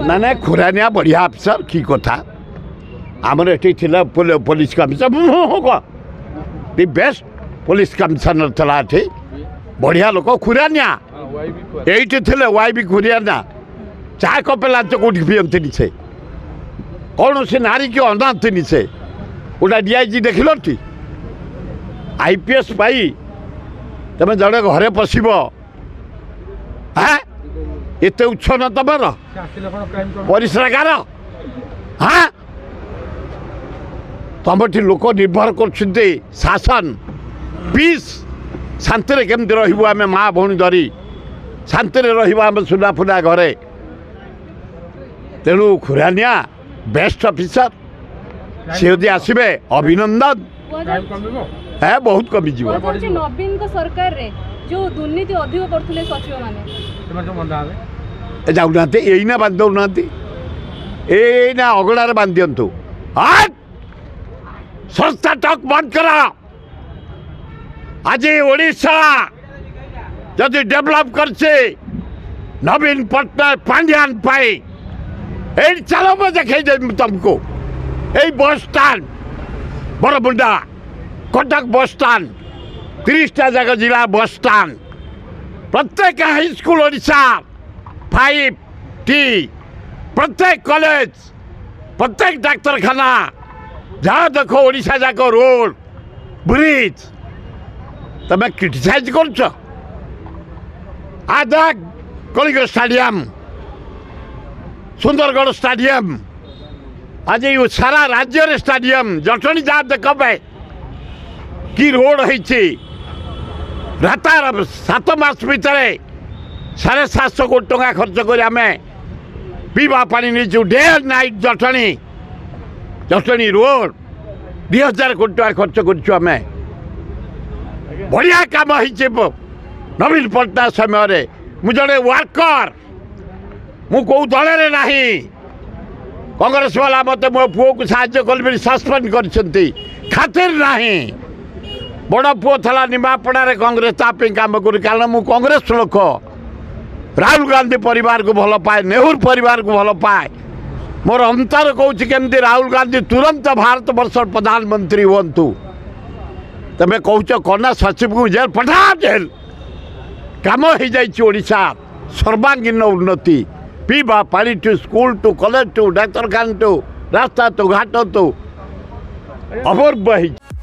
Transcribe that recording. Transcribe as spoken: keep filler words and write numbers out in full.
ना ना खुरानिया बढ़िया अफसर की कथा आमर ये police commissioner the best police commissioner थला बढ़िया लोक खुरानिया ये वाई भी खुरानिया चाय कपे लाच कौटी पीएं से कौन से नारी की अना से गोटा डीआईजी देख ली आईपीएस पाई तुम जड़े घरे पशब हाँ ये उच्छन तुम परिश्रागार हाँ तुम लोक निर्भर कर शासन पीस शांति केमती रू आम माँ भौणी धरी शांति रहा सुनाफुना घरे तेणु खुरानिया बेस्ट ऑफिसर सी जी आसबे अभिनंदन है बहुत कमी जीव नवीन को सरकार रे जो दुर्नीति अधिक करथले सचिव माने तुमर तो बंदा है जाउनाते एइना बांधौ नांती एइना अगडार बांधियंतु हट संस्था टक बंद करा आज ओडिसा यदि डेवलप करसे नवीन पटनायक पांड्यान पाई ए चलो म देखे दे तुमको ए बस स्टैंड बड़ बुंडा कटक बस स्टैंड तीसटा जगह जिला बस स्टैंड प्रत्येक high school Odisha five T प्रत्येक कॉलेज प्रत्येक डाक्तरखाना जहाँ देखो ओडिशा जाक रोड ब्रिज तब क्रिटिसाइज कर आधा कलिक स्टेडियम सुंदरगढ़ स्टेडियम आज ये सारा राज्य स्टेडियम जटनी जहाँ देख पाए की रोड है रातार सात मास भितर साढ़े सात सौ कोटी टका खर्च कर पीवा पानी नहीं day night Jatni Jatni road दि हजार कोटी टका खर्च करें बढ़िया काम हो नवीन पटनायक समय मु जड़े वर्कर मु को दल ना कांग्रेस वाला मत मो पुओ को साहाय्य कल सस्पेंड कर खातिर ना बड़ पुओ था निमापड़े कांग्रेस तापी कम करूँ कारण मु कांग्रेस लोक राहुल गांधी परिवार को भल पाए नेहरू परिवार को भल पाए मोर अंतर कौच केमती राहुल गांधी तुरंत भारत वर्ष प्रधानमंत्री हूँ तमें कौच कन्या सचिव को जेल पठा जेल कम हो जाशा सर्वांगीन उन्नति पीवा पानी to school to college to डाक्तरखाना टू रास्ता टू घाट टू अपूर्व।